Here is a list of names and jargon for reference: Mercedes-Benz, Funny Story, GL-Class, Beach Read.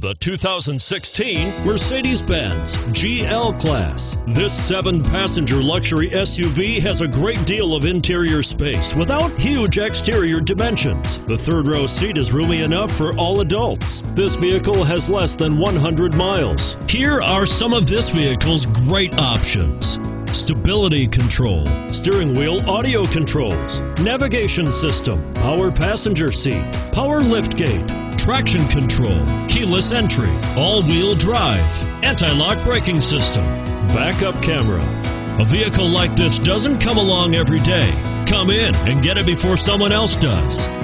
The 2016 Mercedes-Benz GL-Class. This 7-passenger luxury SUV has a great deal of interior space without huge exterior dimensions. The third-row seat is roomy enough for all adults. This vehicle has less than 100 miles. Here are some of this vehicle's great options: stability control, steering wheel audio controls, navigation system, power passenger seat, power liftgate, traction control, keyless entry, all-wheel drive, anti-lock braking system, backup camera. A vehicle like this doesn't come along every day. Come in and get it before someone else does.